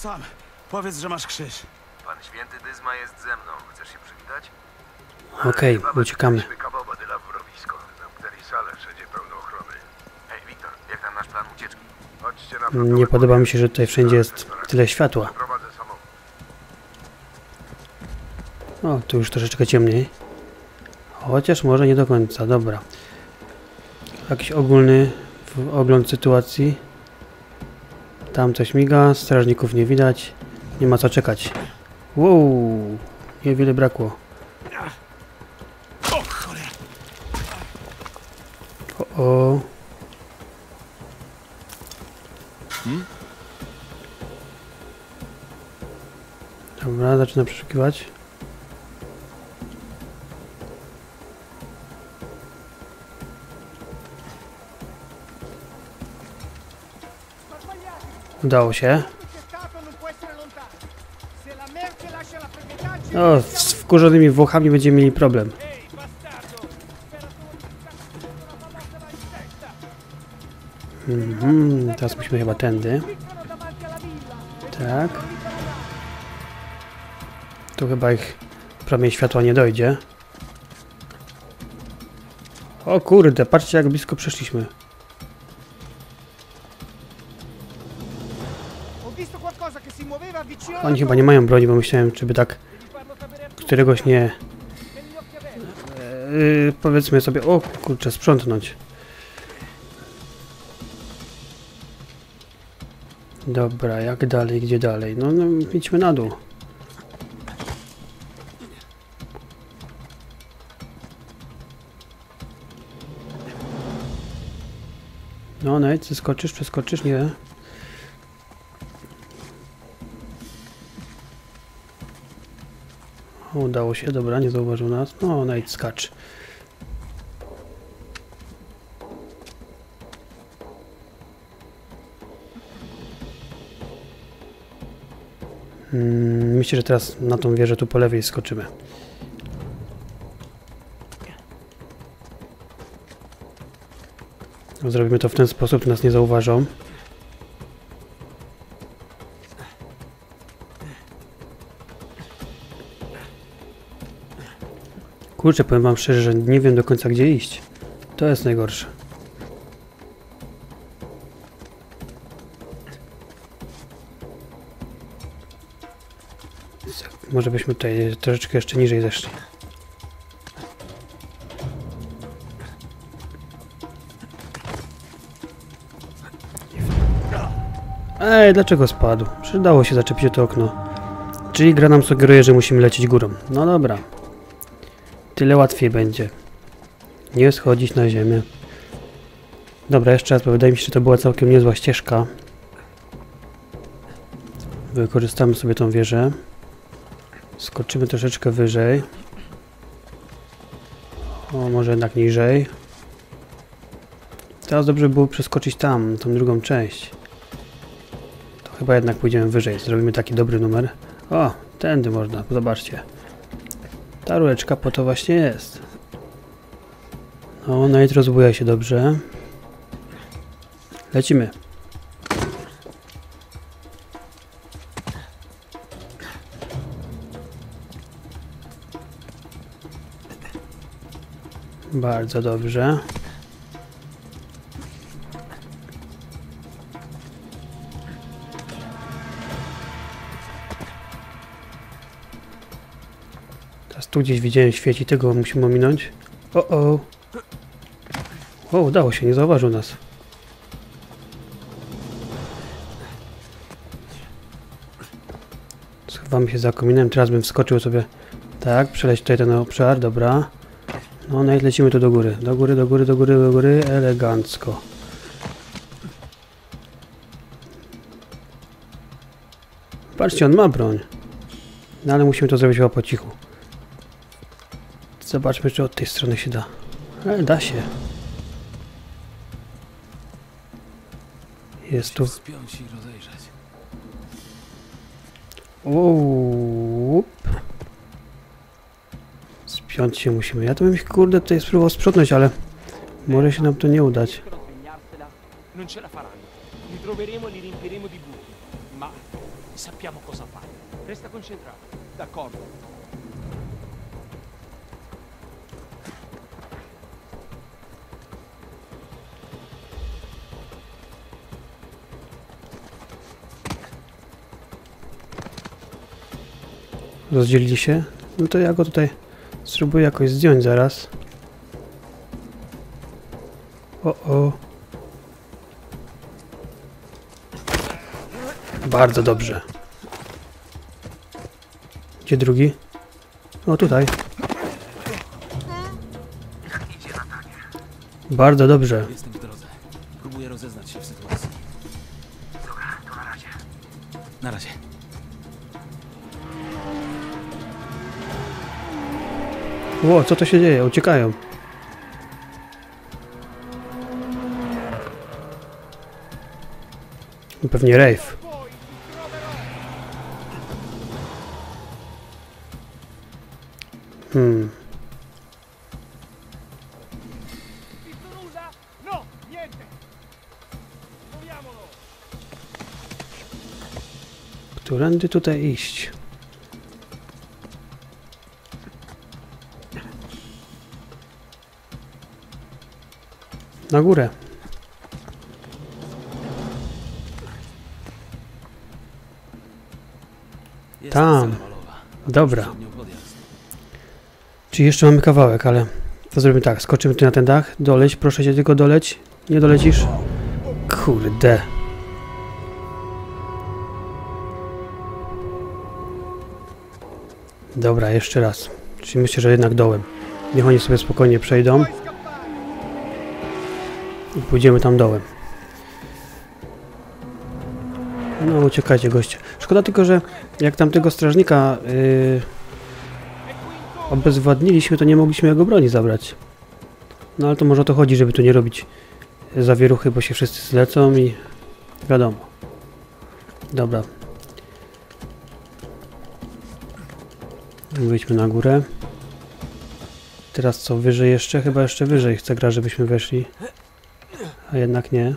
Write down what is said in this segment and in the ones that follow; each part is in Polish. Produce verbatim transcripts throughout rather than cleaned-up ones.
Sam, powiedz, że masz krzyż. Pan święty Dyzma jest ze mną. Chcesz się przywitać? Okej, okay, uciekamy. Nie podoba mi się, że tutaj wszędzie jest tyle światła. O, tu już troszeczkę ciemniej. Chociaż może nie do końca, dobra. Jakiś ogólny ogląd sytuacji. Tam coś miga, strażników nie widać. Nie ma co czekać. Wow, niewiele brakło. O, o. Dobra, zaczynam przeszukiwać. Udało się. O, z wkurzonymi Włochami będziemy mieli problem. Mhm, teraz musimy chyba tędy. Tak. Tu chyba ich promień światła nie dojdzie. O kurde, patrzcie jak blisko przeszliśmy. Oni chyba nie mają broni, bo myślałem, czy by tak któregoś nie... Yy, powiedzmy sobie... O kurczę, sprzątnąć. Dobra, jak dalej, gdzie dalej? No, no idźmy na dół. No, no, ty skoczysz, przeskoczysz, nie? Udało się, dobra, nie zauważył nas. No, najdź skacz. Hmm, myślę, że teraz na tą wieżę tu po lewej skoczymy. Zrobimy to w ten sposób, nas nie zauważą. Kurczę, powiem wam szczerze, że nie wiem do końca gdzie iść. To jest najgorsze. Może byśmy tutaj troszeczkę jeszcze niżej zeszli. Ej, dlaczego spadł? Przydało się zaczepić to okno. Czyli gra nam sugeruje, że musimy lecieć górą. No dobra. Tyle łatwiej będzie. Nie schodzić na ziemię. Dobra, jeszcze raz, bo wydaje mi się, że to była całkiem niezła ścieżka. Wykorzystamy sobie tą wieżę. Skoczymy troszeczkę wyżej. O, może jednak niżej. Teraz dobrze by było przeskoczyć tam, tą drugą część. To chyba jednak pójdziemy wyżej. Zrobimy taki dobry numer. O, tędy można, zobaczcie. Ta rureczka po to właśnie jest. No, nawet rozbuja się dobrze. Lecimy. Bardzo dobrze. Teraz tu gdzieś widziałem świeci, tego musimy ominąć. O, o. O, udało się, nie zauważył nas. Schowamy się za kominem, teraz bym wskoczył sobie. Tak, przeleć tutaj ten obszar, dobra. No, no i lecimy tu do góry, do góry, do góry, do góry, do góry, elegancko. Patrzcie, on ma broń. No ale musimy to zrobić chyba po cichu. Zobaczmy, czy od tej strony się da. Ale da się. Jest tu. Wow. Spiąć się musimy. Ja to bym ich kurde tutaj spróbował sprzątnąć, ale może się nam to nie udać. sappiamo cosa fare. Resta concentrato. D'accordo. Rozdzielili się? No to ja go tutaj spróbuję jakoś zdjąć zaraz. O, o. Bardzo dobrze. Gdzie drugi? O, tutaj. Bardzo dobrze. Jestem w drodze. Próbuję rozeznać się w sytuacji. Dobra, to na razie. Na razie. Ło, co to się dzieje? Uciekają. Pewnie Rafe. Hmm. Którędy tutaj iść? Na górę. Tam. Dobra. Czyli jeszcze mamy kawałek, ale to zrobimy tak. Skoczymy tu na ten dach. Doleć, proszę cię tylko doleć. Nie dolecisz? Kurde. Dobra, jeszcze raz. Czyli myślę, że jednak dołem. Niech oni sobie spokojnie przejdą. I pójdziemy tam dołem. No uciekajcie, goście. Szkoda tylko, że jak tamtego strażnika yy, obezwładniliśmy, to nie mogliśmy jego broni zabrać. No ale to może o to chodzi, żeby tu nie robić zawieruchy, bo się wszyscy zlecą i wiadomo. Dobra. Wyjdźmy na górę. Teraz co, wyżej jeszcze? Chyba jeszcze wyżej chce gra, żebyśmy weszli. A jednak nie.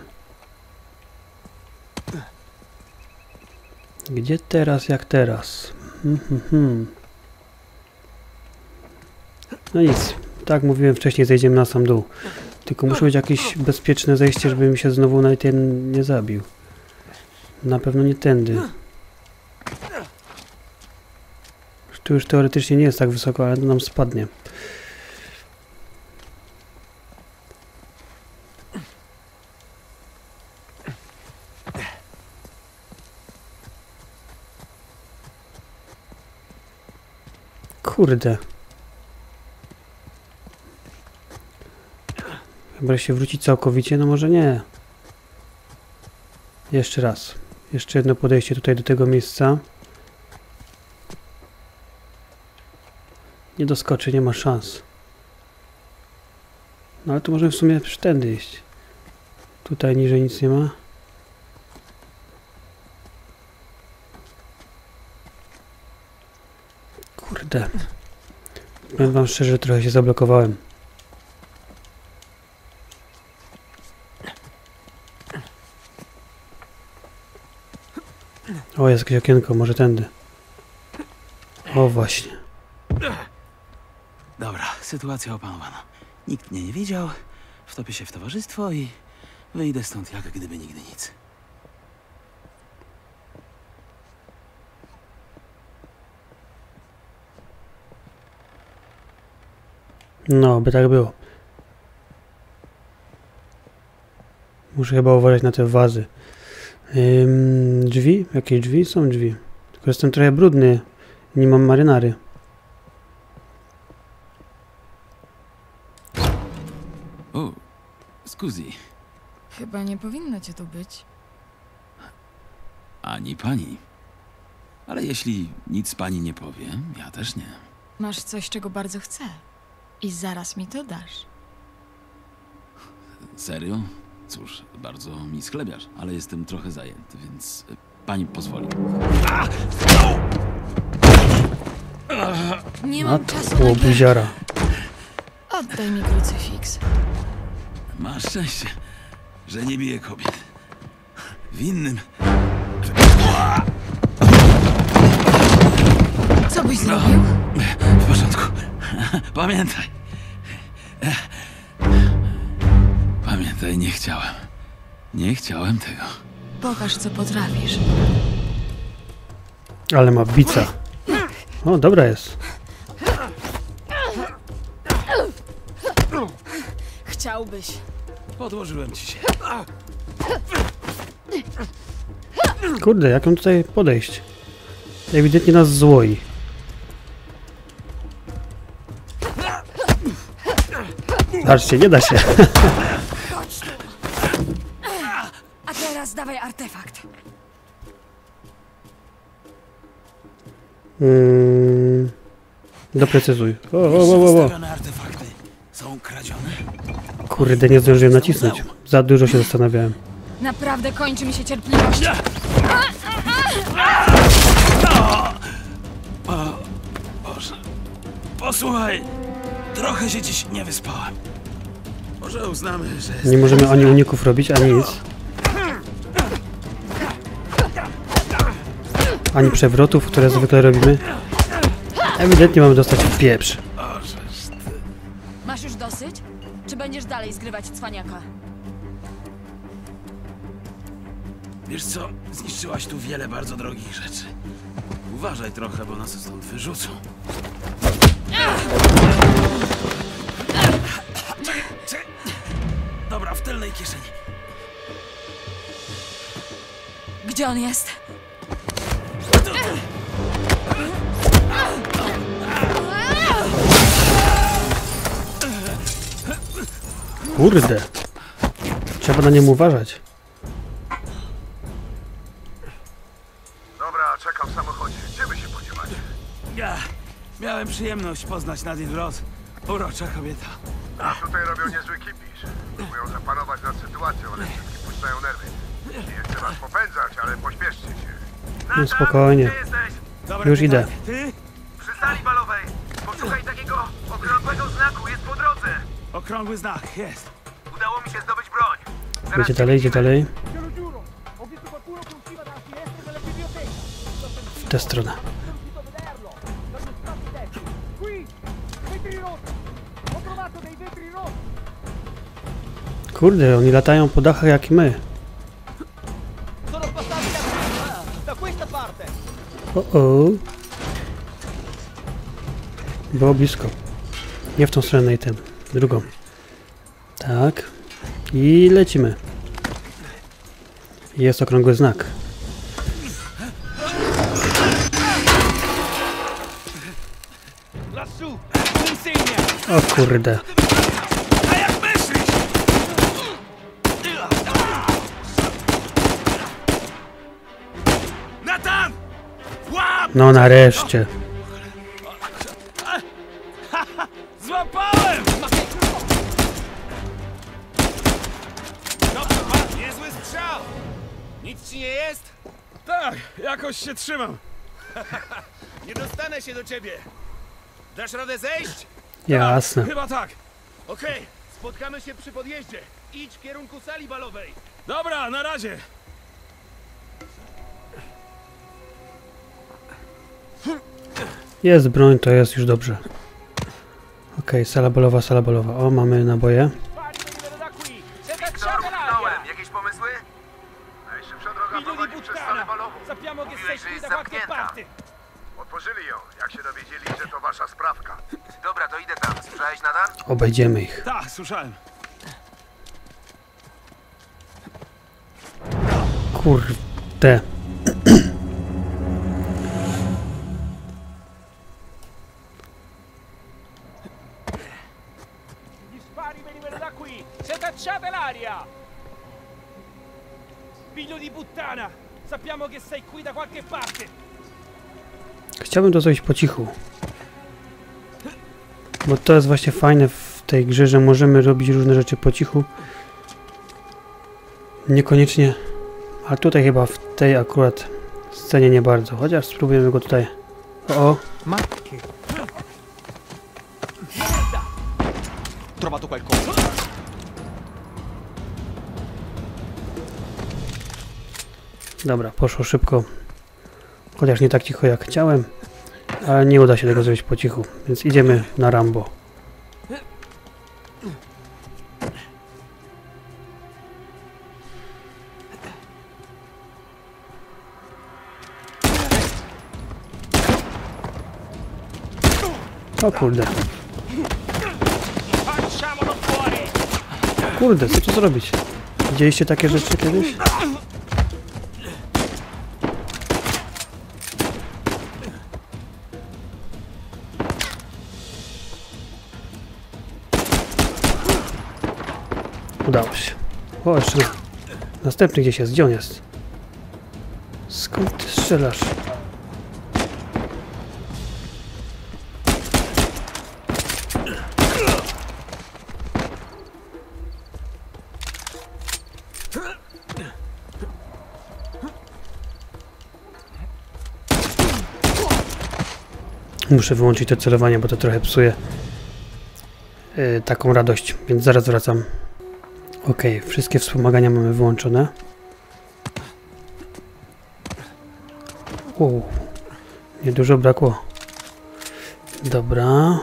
Gdzie teraz, jak teraz? Hmm, hmm, hmm. No nic. Tak mówiłem wcześniej, zejdziemy na sam dół. Tylko muszę mieć jakieś bezpieczne zejście, żeby mi się znowu Nathan nie zabił. Na pewno nie tędy. Tu już teoretycznie nie jest tak wysoko, ale to nam spadnie. Kurde. Chyba się wrócić całkowicie? No może nie. Jeszcze raz. Jeszcze jedno podejście tutaj do tego miejsca. Nie doskoczy, nie ma szans. No ale tu możemy w sumie tędy iść. Tutaj niżej nic nie ma. Kurde. Powiem wam szczerze, trochę się zablokowałem. O, jest jakieś okienko, może tędy. O, właśnie. Dobra, sytuacja opanowana. Nikt mnie nie widział, wtopię się w towarzystwo i wyjdę stąd jak gdyby nigdy nic. No, by tak było. Muszę chyba uważać na te wazy. Ym, drzwi? Jakie drzwi? Są drzwi. Tylko jestem trochę brudny. Nie mam marynary. O, scusi. Chyba nie powinno cię tu być. Ani pani. Ale jeśli nic pani nie powie, ja też nie. Masz coś, czego bardzo chcę. I zaraz mi to dasz. Serio? Cóż, bardzo mi schlebiasz, ale jestem trochę zajęty, więc pani pozwoli. Nie mam czasu na buziara. Oddaj mi krucyfiks. Masz szczęście, że nie bije kobiet. Winnym... Pamiętaj. Pamiętaj, nie chciałem. Nie chciałem tego. Pokaż, co potrafisz. Ale ma bica. O, dobra jest. Chciałbyś. Podłożyłem ci się. Kurde, jak on tutaj podejść? Ewidentnie nas złoi. Zobaczcie, nie da się. A teraz dawaj artefakt. Hmm, doprecyzuj. O, o, o, o, o. Kurde, nie zdążyłem nacisnąć. Za dużo się zastanawiałem. Naprawdę kończy mi się cierpliwość. O, Boże. Posłuchaj, trochę się dziś nie wyspałem. Może uznamy, że... Nie możemy ani uników robić, ani nic. Ani przewrotów, które zwykle robimy. Ewidentnie mamy dostać pieprz. Masz już dosyć? Czy będziesz dalej zgrywać cwaniaka? Wiesz co? Zniszczyłaś tu wiele bardzo drogich rzeczy. Uważaj trochę, bo nas stąd wyrzucą. Dobra, w tylnej kieszeni. Gdzie on jest? Kurde. Trzeba na nim uważać. Dobra, czekam w samochodzie. Gdzie by się podziewali? Ja miałem przyjemność poznać Nadine Ross. Urocza kobieta. A tutaj robią niezły kipisz. Próbują zapanować nad sytuacją, ale wszystkie puszczają nerwy. Nie chcę was popędzać, ale pośpieszcie się. No spokojnie. Dobra, już idę. Ty? Przy sali balowej. Posłuchaj takiego okrągłego znaku, jest po drodze. Okrągły znak, jest. Udało mi się zdobyć broń. Zaraz idzie dalej, idzie dalej. W tę stronę. Kurde, oni latają po dachach jak my. O-o. Było blisko. Nie w tą stronę, Nathan. Drugą. Tak. I lecimy. Jest okrągły znak. O kurde. No nareszcie. Złapałem! Dobrze, pan, niezły strzał! Nic ci nie jest? Tak, jakoś się trzymam. Nie dostanę się do ciebie. Dasz radę zejść? Jasne. Chyba tak. Okej, okay, spotkamy się przy podjeździe. Idź w kierunku sali balowej. Dobra, na razie. Jest broń, to jest już dobrze. Okej, okay, sala balowa, sala balowa. O, mamy naboje. Jakieś pomysły? Najszybsza droga prowadzi przez salę balową. Mówiłeś, że jest zamknięta. Otworzyli ją, jak się dowiedzieli, że to wasza sprawka. Dobra, to idę tam. Słyszałeś, Nadal? Obejdziemy ich. Tak, słyszałem. Kurde. Chciałbym to zrobić po cichu. Bo to jest właśnie fajne w tej grze, że możemy robić różne rzeczy po cichu. Niekoniecznie. A tutaj chyba w tej akurat scenie nie bardzo. Chociaż spróbujemy go tutaj. O, o. Matki. Dobra, poszło szybko. Chociaż nie tak cicho jak chciałem, ale nie uda się tego zrobić po cichu, więc idziemy na Rambo. O kurde. Kurde, co tu zrobić? Widzieliście takie rzeczy kiedyś? Udało się. O, jeszcze następny gdzieś jest. Gdzie on jest? Skąd ty strzelasz? Muszę wyłączyć to celowanie, bo to trochę psuje yy, taką radość, więc zaraz wracam. Ok, wszystkie wspomagania mamy wyłączone. Wow, niedużo brakło. Dobra.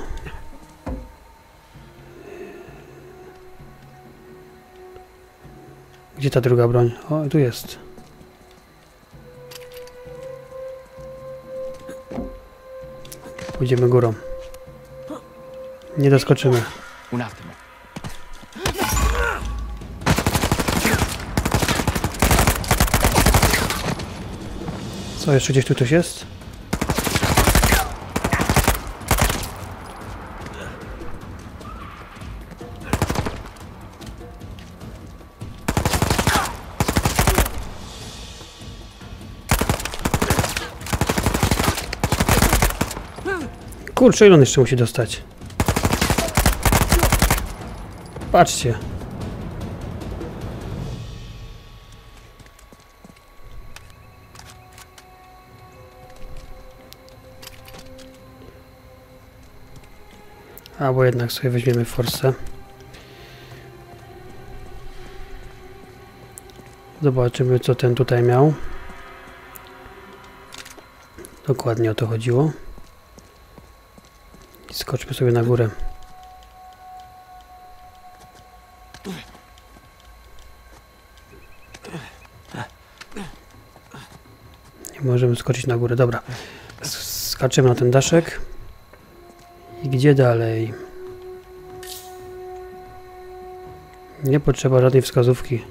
Gdzie ta druga broń? O, tu jest. Pójdziemy górą. Nie doskoczymy. Co, jeszcze gdzieś tu ktoś jest? Kurczę, ile on jeszcze musi dostać? Patrzcie. Albo jednak sobie weźmiemy forsę. Zobaczymy, co ten tutaj miał. Dokładnie o to chodziło. I skoczmy sobie na górę. Nie możemy skoczyć na górę. Dobra. Skaczymy na ten daszek. I gdzie dalej? Nie potrzeba żadnej wskazówki.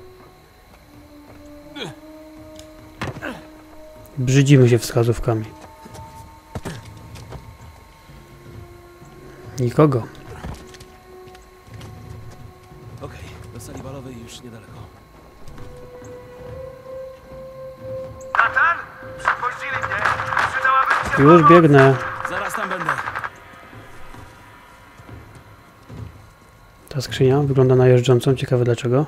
Brzydzimy się wskazówkami. Nikogo. Okej, do sali balowej już niedaleko. Nathan, przypuścili mnie. Przydałaby się. Już biegnę. Zaraz tam będę. Ta skrzynia wygląda na jeżdżącą, ciekawe dlaczego.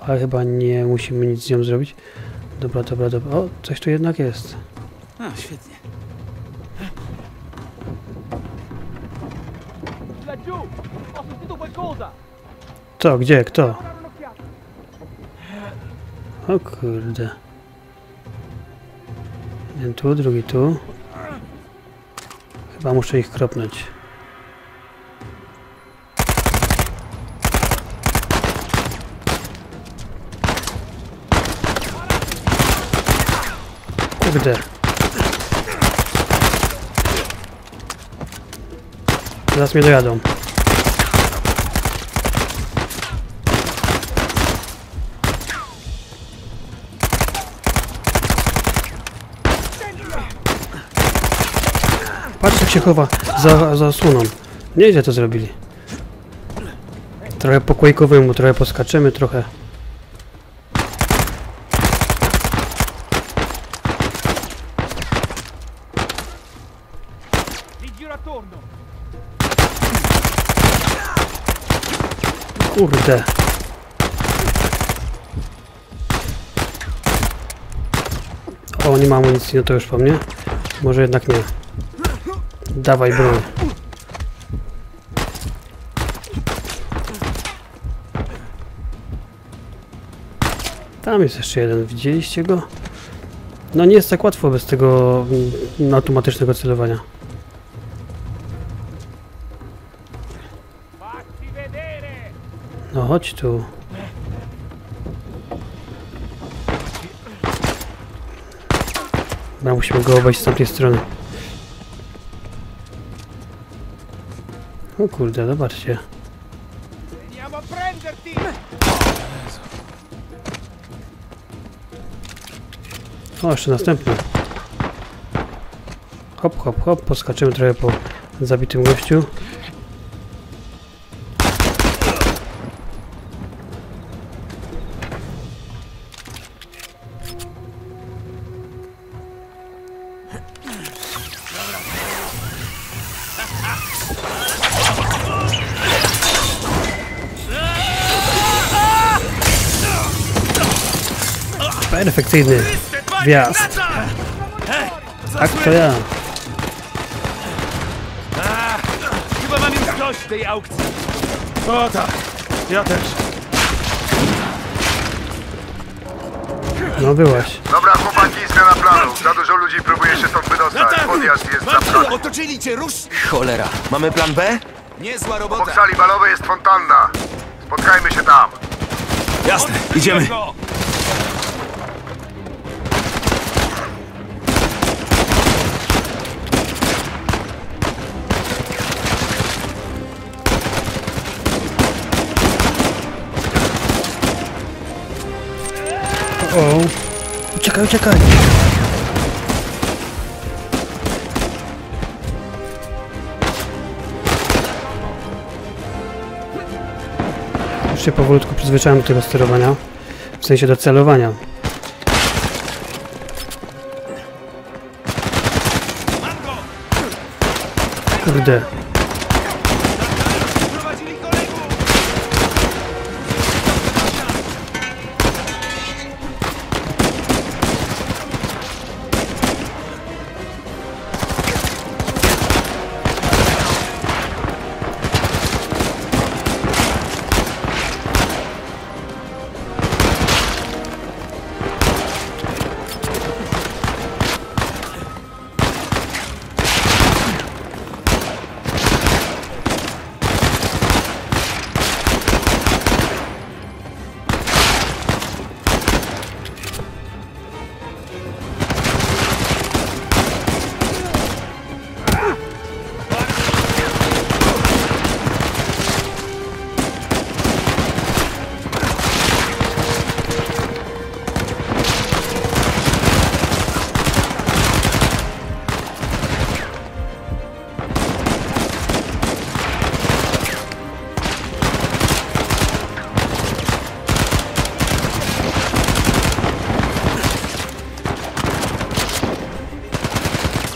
Ale chyba nie musimy nic z nią zrobić. Dobra, dobra, dobra. O, coś tu jednak jest. A, świetnie. Co? Gdzie? Kto? O kurde. Jeden tu, drugi tu. Chyba muszę ich kropnąć. Kurde. Zaraz mnie dojadą. Patrz, jak się chowa za, za osłoną. Nieźle to zrobili. Trochę po Quake'owemu, trochę poskaczymy, trochę... Kurde. O, nie ma amunicji, no to już po mnie. Może jednak nie. Dawaj broń. Tam jest jeszcze jeden, widzieliście go? No nie jest tak łatwo bez tego automatycznego celowania. No chodź tu. Dobra, musimy go obejść z tamtej strony. O kurde, zobaczcie. O, jeszcze następny. Hop, hop, hop, poskaczymy trochę po zabitym gościu. Perfekcyjny wjazd. Tak to ja. Chyba mam już dość tej aukcji. O tak, ja też. No byłaś. Dobra, chłopaki, zmiana planu. Za dużo ludzi próbuje się stąd wydostać. Podjazd jest zabroniony. Otoczyli cię, rusz! Cholera. Mamy plan B? Niezła robota. Obok sali balowej jest fontanna. Spotkajmy się tam. Jasne, idziemy. O, uciekaj, uciekaj! Już się powolutku przyzwyczaiłem do tego sterowania, w sensie do celowania. Kurde.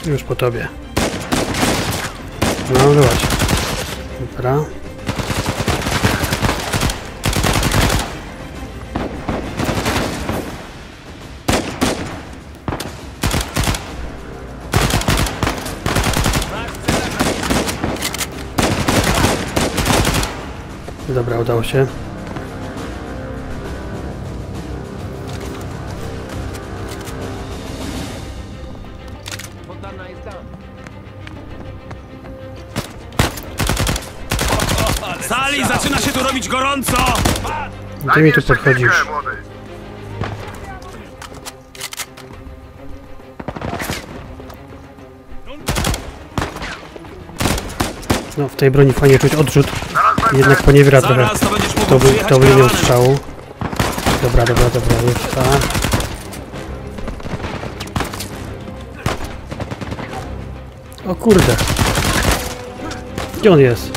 Już po tobie. No, zobacz. Dobra. Dobra, udało się. Gorąco! Ty mi tu podchodzisz. No, w tej broni fajnie czuć odrzut. Jednak poniewiera trochę tą linią strzału. Dobra, dobra, dobra, już tak. O kurde. Gdzie on jest?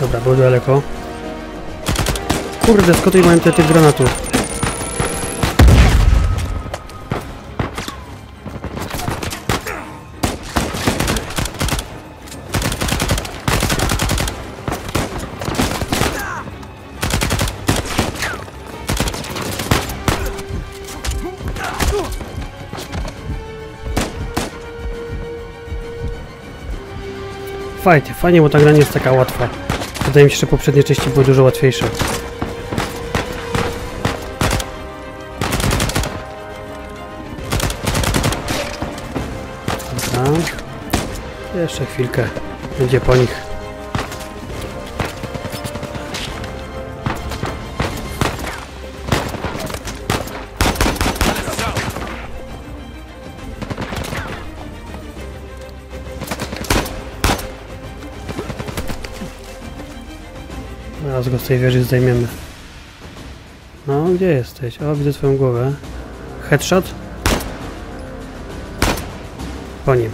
Dobra, było daleko. Kurde, skąd mają te tych granatów? fajnie, fajnie, bo ta gra nie jest taka łatwa. Wydaje mi się, że poprzednie części były dużo łatwiejsze. Dobra. Jeszcze chwilkę będzie po nich. Teraz go z tej wieży zdejmiemy. No, gdzie jesteś? O, widzę twoją głowę. Headshot? Po nim.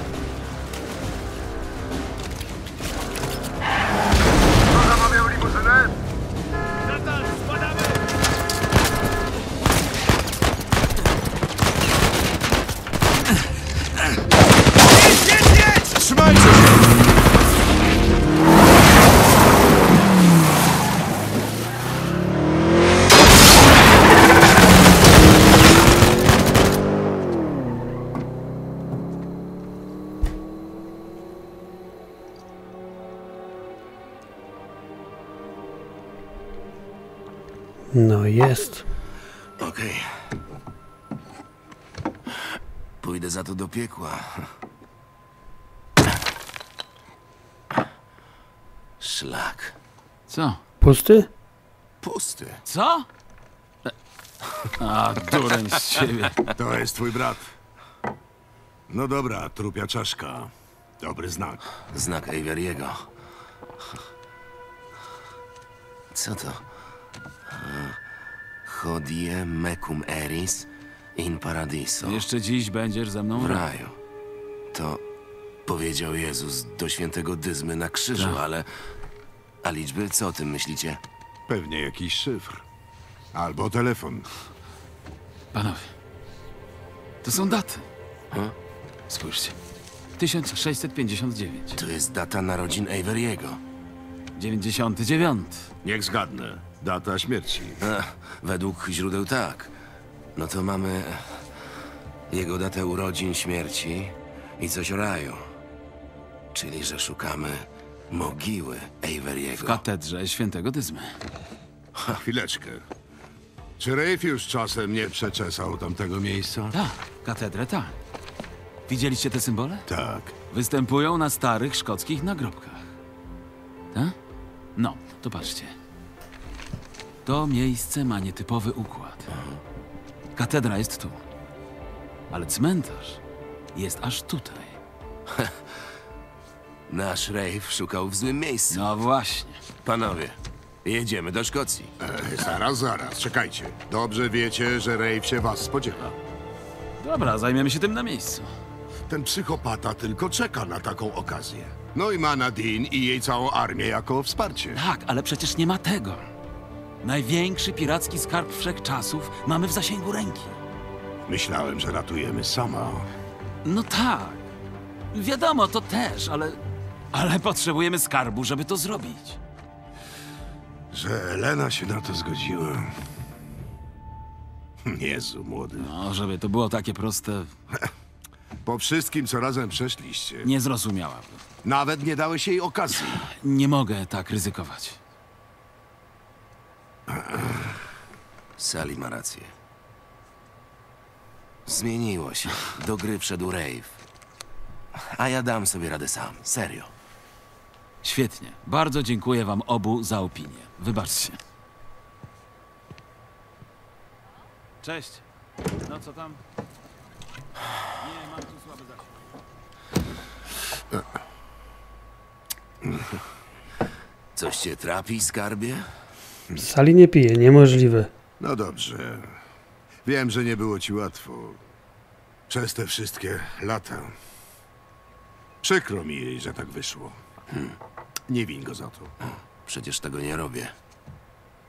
No jest. Okej. Pójdę za to do piekła. Szlak. Co? Pusty? Pusty. Co? A, dureń z ciebie. To jest twój brat. No dobra, trupia czaszka. Dobry znak. Znak Avery'ego. Co to? Hodie mecum eris in paradiso. Jeszcze dziś będziesz ze mną w raju. To powiedział Jezus do świętego Dyzmy na krzyżu, tak. ale... A liczby? Co o tym myślicie? Pewnie jakiś szyfr. Albo telefon. Panowie, to są daty. Hmm? Spójrzcie. tysiąc sześćset pięćdziesiąt dziewięć. To jest data narodzin Avery'ego. dziewięćdziesiąty dziewiąty. Niech zgadnę. Data śmierci. A, według źródeł tak. No to mamy jego datę urodzin, śmierci i coś o raju. Czyli, że szukamy mogiły Avery'ego. W katedrze świętego Dyzmy. Ha, chwileczkę. Czy Rafe już czasem nie przeczesał tamtego miejsca? Tak, katedrę tak. Widzieliście te symbole? Tak. Występują na starych szkockich nagrobkach. Tak? No, to patrzcie. To miejsce ma nietypowy układ. Katedra jest tu, ale cmentarz jest aż tutaj. Nasz Rafe szukał w złym miejscu. No właśnie. Panowie, jedziemy do Szkocji. E, zaraz, zaraz, czekajcie. Dobrze wiecie, że Rafe się was spodziewa. Dobra, zajmiemy się tym na miejscu. Ten psychopata tylko czeka na taką okazję. No i ma Nadine i jej całą armię jako wsparcie. Tak, ale przecież nie ma tego. Największy piracki skarb wszechczasów mamy w zasięgu ręki. Myślałem, że ratujemy sama. No tak. Wiadomo, to też, ale... Ale potrzebujemy skarbu, żeby to zrobić. Że Elena się na to zgodziła. Jezu, młody. No, żeby to było takie proste... Po wszystkim, co razem przeszliście... Nie zrozumiałam. Nawet nie dałeś jej okazji. Nie mogę tak ryzykować. Sally ma rację. Zmieniło się. Do gry wszedł Rafe. A ja dam sobie radę sam. Serio. Świetnie. Bardzo dziękuję wam obu za opinię. Wybaczcie. Cześć. No co tam? Nie, mam tu słaby zasięg. Coś cię trapi, skarbie? Sali nie pije, niemożliwe. No dobrze. Wiem, że nie było ci łatwo. Przez te wszystkie lata. Przykro mi, że tak wyszło. Hmm. Nie win go za to. Przecież tego nie robię.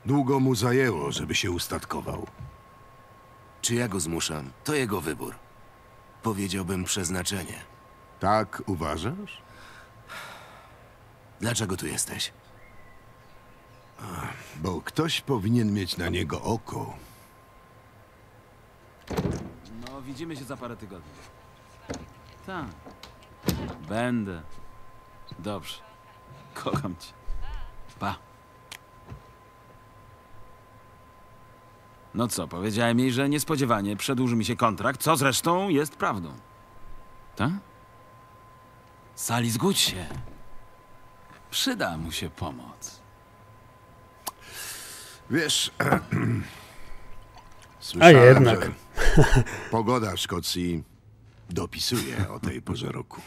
Długo mu zajęło, żeby się ustatkował. Czy ja go zmuszam? To jego wybór. Powiedziałbym przeznaczenie. Tak uważasz? Dlaczego tu jesteś? Bo ktoś powinien mieć na niego oko. No, widzimy się za parę tygodni. Tak. Będę. Dobrze. Kocham cię. Pa. No co, powiedziałem jej, że niespodziewanie przedłuży mi się kontrakt, co zresztą jest prawdą. Tak? Sali, zgódź się. Przyda mu się pomoc. Wiesz... Słyszałem, a jednak. Pogoda w Szkocji dopisuje o tej porze roku.